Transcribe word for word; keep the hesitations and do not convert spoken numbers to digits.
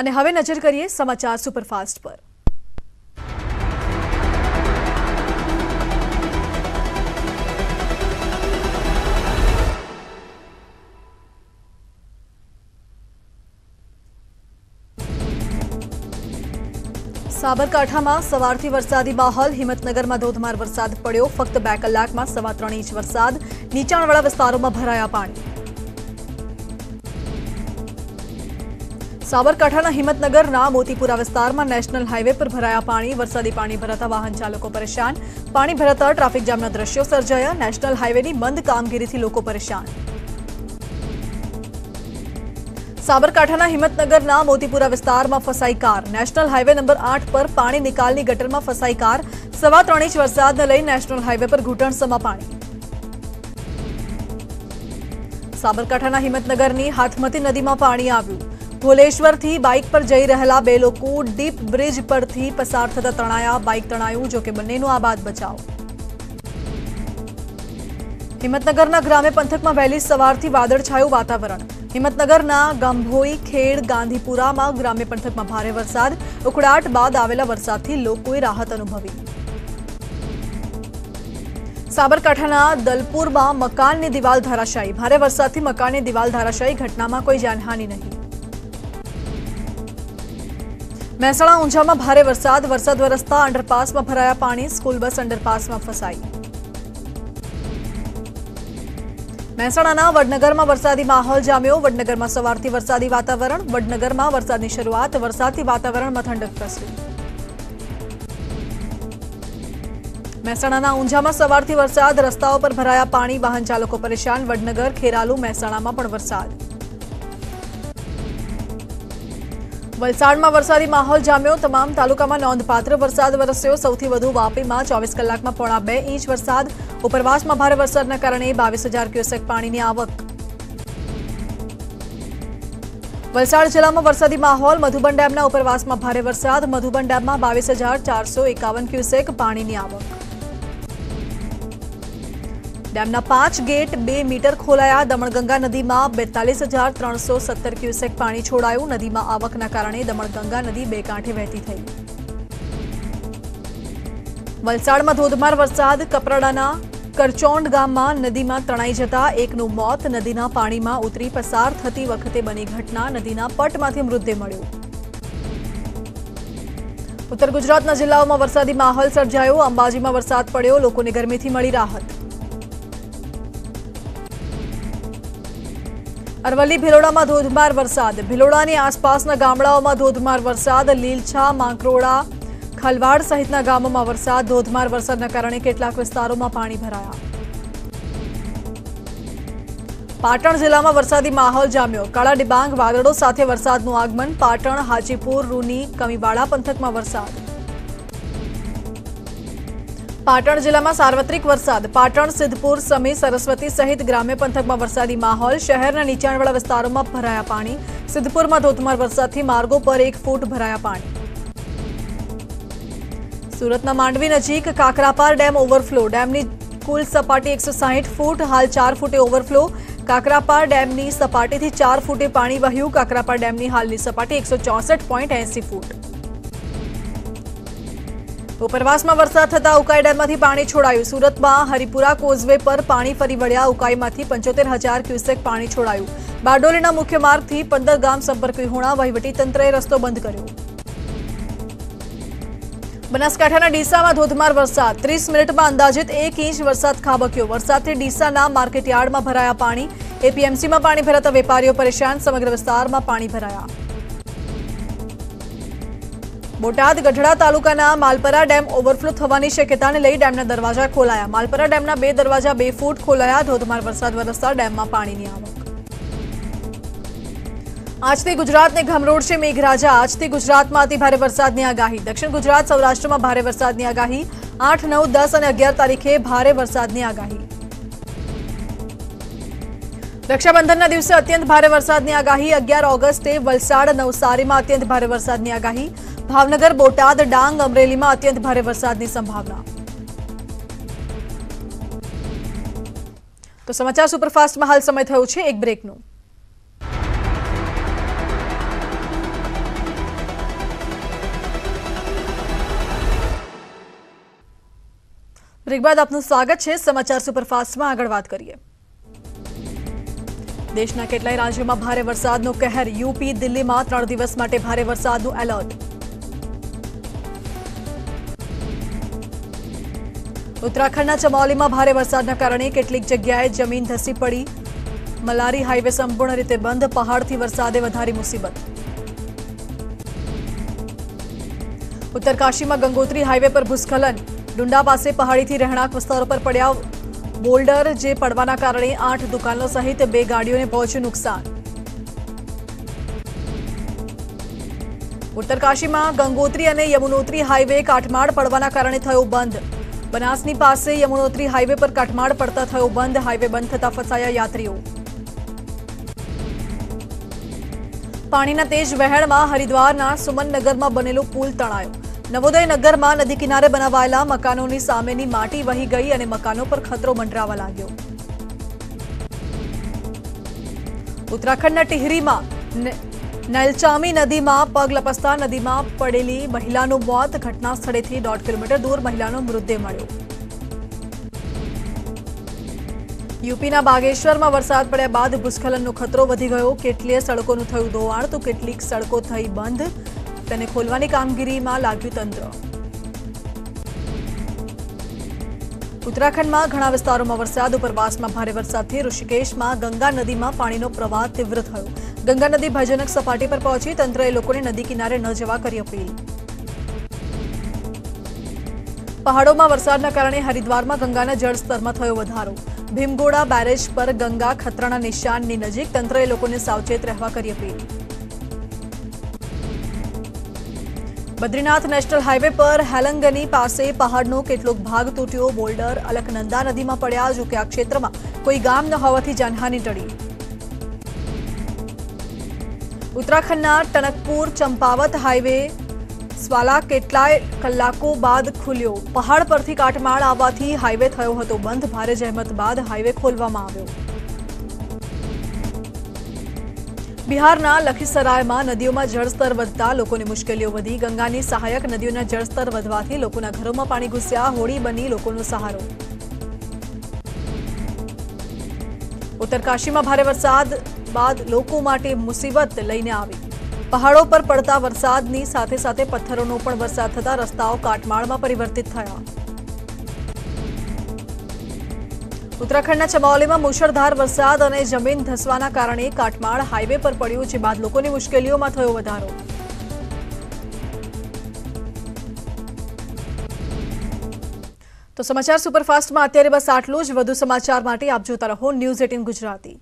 અને હવે નજર કરીએ સમાચાર સુપરફાસ્ટ પર। સાબરકાંઠામાં સવારથી વરસાદી માહોલ। હિંમતનગરમાં ધોધમાર વરસાદ પડ્યો। ફક્ત બે કલાકમાં સવા ત્રણ ઇંચ વરસાદ। નીચાણવાળા વિસ્તારોમાં ભરાયા પાણી। સાબરકાંઠાના હિંમતનગરના મોતીપુરા વિસ્તારમાં નેશનલ હાઈવે પર ભરાયા પાણી। વરસાદી પાણી ભરાતા વાહન ચાલકો પરેશાન। પાણી ભરાતા ટ્રાફિક જામના દ્રશ્યો સર્જાયા। નેશનલ હાઈવેની બંધ કામગીરીથી લોકો પરેશાન। साबरकांठा हिम्मतनगर ना मोतीपुरा विस्तार में फसाई कार। नेशनल हाईवे नंबर आठ पर पानी निकालनी गटर में फसाई कार। सवा त्रण इंच वरसाद ने लई नेशनल हाईवे पर घूंटणसमा पाणी। साबरकांठा हिम्मतनगर की हाथमती नदी में पाणी आव्यु। भोलेश्वर थी बाइक पर जई रहेला बे लोको डीप ब्रिज पर थी पसार थता तणाया। बाइक तणायु जो के बन्नेनो आबाद बचाव। हिम्मतनगर ग्राम्य पंथक में वहेली सवारथी वादळछायु वातावरण। हिम्मतनगर गंभोई खेड़ गांधीपुरा में ग्राम्य पंथक में भारे वरसाद। उकड़ाट बाद आवेला वरसादथी लोकोए राहत अनुभवी। साबरकांठा दलपुर में मकान की दीवाल धराशायी। भारे वरसाद थी मकान की दीवाल धराशायी। घटना में कोई जानहानि नहीं। मेहसाणा ऊंझा में भारे वरसाद। वरसाद वरसता अंडरपास में भराया पानी। स्कूल बस अंडरपास में फसाई। मेहसाणा वडनगर में वरसादी माहौल जाम्यो। वडनगर में सवारथी वरसादी वातावरण। वडनगर में वरसादनी शुरुआत। वरसादी वातावरण में ठंडक प्रसरी। मेहसाणा ऊंझा में सवारथी वरसाद। रस्ताओं पर भराया पानी। वाहन चालको परेशान। वडनगर खेरालू मेहसाणा में पण वरसाद। वलसाड में वरसादी माहौल जाम्यो। तमाम तालुका में नोंधपात्र वरसाद वरस्यो। सौथी वधु वापी में चौवीस कलाक में पौना बे इंच वरसाद। उपरवास में भारे वरसादना कारणे बावीस हजार क्यूसेक पानी की आवक। वलसाड जिला में वरसादी माहौल। मधुबन डेमना उपरवास में भारे वरसाद। मधुबन डेम में बावीस हजार चार सौ एकावन क्यूसेक पानी की आवक। डेमना पांच गेट बे मीटर खोलाया। दमणगंगा नदी में बेतालीस हजार त्रण सौ सत्तर क्यूसेक पानी छोड़ायु। नदी में आवकना कारणे दमणगंगा नदी बे कांठे वहती थई। वलसाड में धोधमार वरसाद। कपराडाना करचोंड गाम में नदी में तणाई जता एकनुं मौत। नदीना पाणी में उतरी पसार थती वखते बनी घटना। नदीना पटमांथी मृतदेह मळ्यो। उत्तर गुजरातना जिल्लाओं में वरसादी माहोल सर्जायो। अंबाजी में वरसाद पड्यो। लोकोने गरमीथी मळी राहत। अरवली भीलोड़ा में धोधमार वरसाद। भीलोड़ा की आसपासना गामडाओं में धोधमार वरसाद। लीलछा मांकरोड़ा खलवाड़ सहितना गामों में वरसाद। धोधमार वरसादना कारणे केटलाक विस्तारों में पाणी भराया। पाटण जिला में वरसादी माहौल जाम्यो। काला डिबांग वादळों साथे वरसादनुं आगमन। पाटण हाजीपुर रूनी कमीवाड़ा पंथक में वरसाद। पाटण जिला में सार्वत्रिक वरसाद। पाटण सिद्धपुर समी सरस्वती सहित ग्राम्य पंथक में वरसादी माहौल। शहरना नीचाणवाड़ा विस्तारों में भराया पानी। सिद्धपुर में धोधमार वरसाद थी मार्गों पर एक फूट भराया पानी। सूरतना मांडवी नजीक काकरापार डेम ओवरफ्लो। डेमनी कुल सपाटी एक सौ साइठ फूट। हाल चार फूटे ओवरफ्लो। काकरापार डेमनी सपाटी थी चार फूटे पाणी वह्यु। काकरापार डेमनी हालनी सपाटी एक सौ चौसठ पॉइंट एसी फूट। उपरवास में वरसाद थता उकाई डेम में पानी छोड़ायु। सूरत में हरिपुरा कोजवे पर पानी फरी वळ्या। उकाई में पंचोतेर हजार क्यूसेक पानी छोड़ायु। बारडोलीना मुख्य मार्ग थी पंदर गाम संपर्क विहोणा। वहीवटीतंत्रए रस्तो बंद कर्यो। बनासकांठाना डीसा में धोधमार वरसाद। तीस मिनिट में अंदाजित एक इंच वरसाद खाबक्यो। वरसादथी डीसाना मार्केटयार्ड में भराया पाणी। एपीएमसी में पाणी भराता वेपारीओ परेशान। समग्र विस्तार में पाणी भराया। बोटाद गढ़ड़ा तालुकाना मालपरा डेम ओवरफ्लो थवानी शक्यताने लई डेमना दरवाजा खोलाया। मालपरा डेमना बे दरवाजा बे फूट खोलाया। धोधमार वरसाद वरसता डेम में पाणीनी आवक। आजथी गुजरातने घमरोड़शे मेघराजा। आजथी गुजरात में अति भारे वरसादनी आगाही। दक्षिण गुजरात सौराष्ट्र में भारे वरसादनी आगाही। आठ नौ दस अने अगियार तारीखे भारे वरसादनी आगाही। रक्षाबंधन दिवसे अत्यंत भारे वरसादनी आगाही। अगियार ऑगस्टे वलसाड नवसारी में अत्यंत भारे वरसादनी आगाही। भावनगर बोटाद डांग अमरेली में अत्यंत भारे वरसादनी संभावना। तो समाचार सुपरफास्ट में हाल समय थयो छे एक ब्रेकनो। બ્રેક બાદ આપનું સ્વાગત છે સમાચાર સુપરફાસ્ટમાં. આગળ વાત કરીએ. દેશના કેટલાય રાજ્યોમાં ભારે વરસાદનો કહેર. યુપી, દિલ્હીમાં ત્રણ દિવસ માટે ભારે વરસાદનું એલર્ટ. ઉત્તરાખંડના ચમોલીમાં ભારે વરસાદના કારણે કેટલીક જગ્યાએ જમીન ધસી પડી. મલારી હાઈવે સંપૂર્ણ રીતે બંધ. પહાડથી વરસાદે વધારી મુસીબત. उत्तरकाशी में गंगोत्री हाईवे पर भूस्खलन. डूंडा पास पहाड़ी थी रहणांक विस्तारों पर पड़ा बोल्डर जे पड़वाना कारण आठ दुकानों सहित बे गाड़ियों ने पहुंच्યું नुकसान. उत्तरकाशी में गंगोत्री और यमुनोत्री हाईवे काटमाड़ पड़वाना कारण थयो बंद. बनासनी पास यमुनोत्री हाईवे पर काटमाड़ पड़ता थयो बंद. हाईवे बंद थता फसाया यात्रीओ. पाणीना तेज वहेण में हरिद्वारना सुमननगर में बनेलो पुल तणायो. नवोदय नगर में नदी किनारे बनावायेला मकानों की सामेनी माटी वही गई और मकानों पर खतरो मंडरावा लाग्यो. उत्तराखंडना टिहरी में नैलचामी नदी में पग लपसता नदी में पड़ेली महिलानु मौत. घटना स्थले थी दौड़ किलोमीटर दूर महिलानो मृतदेह मळ्यो. यूपीना बागेश्वर में वरसाद पड़ा बाद भूस्खलनों खतरो वधी गयो. केटलीय सड़कों थयु धोवाण तो केटलीक सड़कों थई बंध. તેને ખોલવાની કામગીરીમાં લાગ્યું તંત્ર. ઉત્તરાખંડમાં ઘણા વિસ્તારોમાં વરસાદ. ઉપરવાસમાં ભારે વરસાદથી ઋષિકેશમાં ગંગા નદીમાં પાણીનો પ્રવાહ તીવ્ર થયો. ગંગા નદી ભયજનક સપાટી પર પહોંચી. તંત્રએ લોકોને નદી કિનારે ન જવા કરી અપીલ. પહાડોમાં વરસાદના કારણે હરિદ્વારમાં ગંગાના જળસ્તરમાં થયો વધારો. ભીમગોડા બેરેજ પર ગંગા ખતરાના નિશાનની નજીક. તંત્રએ લોકોને સાવચેત રહેવા કરી અપીલ. बद्रीनाथ नेशनल हाईवे पर हेलंगनी पास पहाड़नो केटलोक भाग तूट्यो. बोल्डर अलकनंदा नदी में पड़ा. जो कि आ क्षेत्र में कोई गाम न होवाथी जानहानी टळी. उत्तराखंडना टनकपुर चंपावत हाईवे स्वाला केटलाय कलाकों बाद खुल्यो. पहाड़ परथी काटमाळ आववाथी हाईवे थयो हतो बंध. भारे जहमत बाद हाईवे खोलवामां आव्यो. बिहारना लखीसराय में नदियों में जलस्तर बढ़ता लोगों ने मुश्किलों बढ़ी. गंगा की सहायक नदियों में जलस्तर बढ़वाथी लोगों घरों में पानी घुसया. होड़ी बनी लोगों नो सहारो. उत्तरकाशी में भारे वरसाद बाद लोगों माटे मुसीबत लईने आवी. पहाड़ों पर पड़ता वरसादनी साथे साथे पत्थरों पण वरसाद थता रस्ताओ काटमाळ में परिवर्तित थया. उत्तराखंडना चमोली में मूसळधार वरसाद और जमीन धसवाना कारणे काटमाळ हाईवे पर पड्यो जे बाद लोकोनी मुश्केलीओं में थयो वधारो. तो समाचार सुपरफास्ट में अत्यारे बस आटलू ज. વધુ સમાચાર માટે આપ જોતા રહો ન્યૂઝ એટીન ગુજરાતી.